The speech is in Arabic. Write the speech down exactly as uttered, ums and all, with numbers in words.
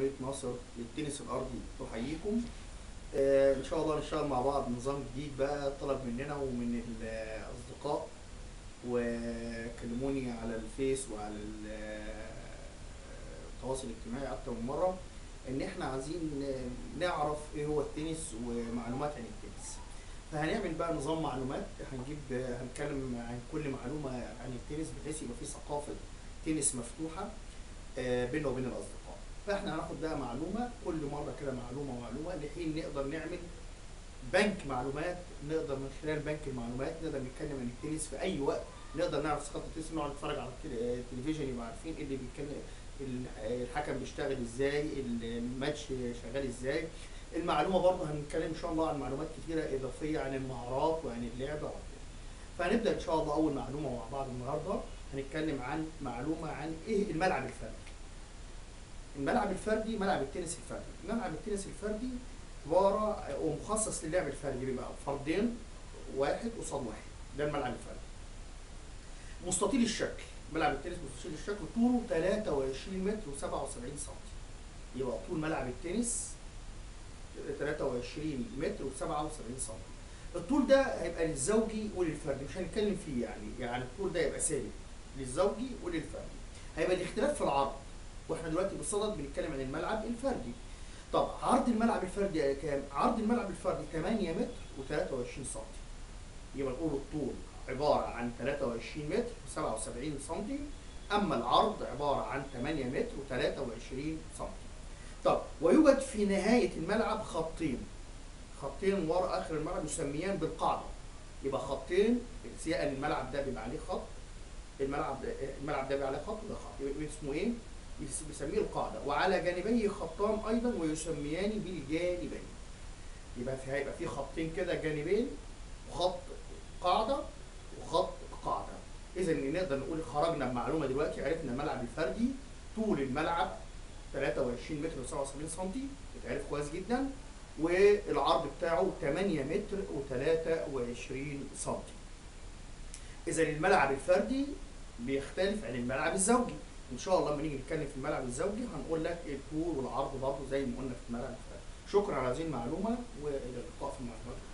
فريق ناصر للتنس الأرضي تحييكم. آه ان شاء الله نشتغل مع بعض نظام جديد بقى طلب مننا ومن الأصدقاء، وكلموني على الفيس وعلى التواصل الاجتماعي أكتر من مرة إن إحنا عايزين نعرف إيه هو التنس ومعلومات عن التنس. فهنعمل بقى نظام معلومات، هنجيب هنتكلم عن كل معلومة عن التنس بحيث يبقى في ثقافة تنس مفتوحة بيننا وبين الأصدقاء. فإحنا هناخد بقى معلومة كل مرة كده، معلومة ومعلومة لحين نقدر نعمل بنك معلومات. نقدر من خلال بنك المعلومات نقدر نتكلم عن التنس في أي وقت، نقدر نعرف ثقافة التنس، نقعد نتفرج على التلفزيون يبقى عارفين إيه اللي بيتكلم، الحكم بيشتغل ازاي، الماتش شغال ازاي. المعلومه برضه هنتكلم ان شاء الله عن معلومات كتيره اضافيه عن المهارات وعن اللعبه وكده. فهنبدا ان شاء الله اول معلومه مع بعض النهارده، هنتكلم عن معلومه عن ايه الملعب الفردي. الملعب الفردي، ملعب التنس الفردي، ملعب التنس الفردي عباره ومخصص للعب الفردي، بيبقى فردين واحد قصاد واحد، ده الملعب الفردي. مستطيل الشكل، ملعب التنس مستطيل الشكل، طوله ثلاثة وعشرين متر وسبعة وسبعين سم. يبقى طول ملعب التنس ثلاثة وعشرين متر وسبعة وسبعين سم. الطول ده هيبقى للزوجي وللفردي، مش هنتكلم فيه يعني، يعني الطول ده يبقى ثابت للزوجي وللفردي. هيبقى الاختلاف في العرض، واحنا دلوقتي بالصدد بنتكلم عن الملعب الفردي. طب عرض الملعب الفردي كام؟ عرض الملعب الفردي ثمانية متر وثلاثة وعشرين سم. يبقى نقول الطول عبارة عن ثلاثة وعشرين متر وسبعة وسبعين سم، أما العرض عبارة عن ثمانية متر وثلاثة وعشرين سم. طب ويوجد في نهاية الملعب خطين، خطين وراء آخر الملعب يسميان بالقاعدة. يبقى خطين، سياق الملعب ده بيبقى عليه خط، الملعب ده الملعب ده بيبقى عليه خط وده خط، يبقى اسمه إيه؟ بيسميه القاعدة، وعلى جانبيه خطان أيضا ويسميان بالجانبين. يبقى في هيبقى في خطين كده جانبين، وخط قاعدة وخط قاعدة. إذا نقدر نقول خرجنا بمعلومة دلوقتي، عرفنا الملعب الفردي، طول الملعب ثلاثة وعشرين متر وسبعة وسبعين سم، اتعرف كويس جدا، والعرض بتاعه ثمانية متر وثلاثة وعشرين سم. إذا الملعب الفردي بيختلف عن الملعب الزوجي. إن شاء الله لما نيجي نتكلم في الملعب الزوجي هنقول لك الطول والعرض برضه زي ما قلنا في الملعب الفردي. شكرا على هذه المعلومة، وإلى اللقاء في المعلومات.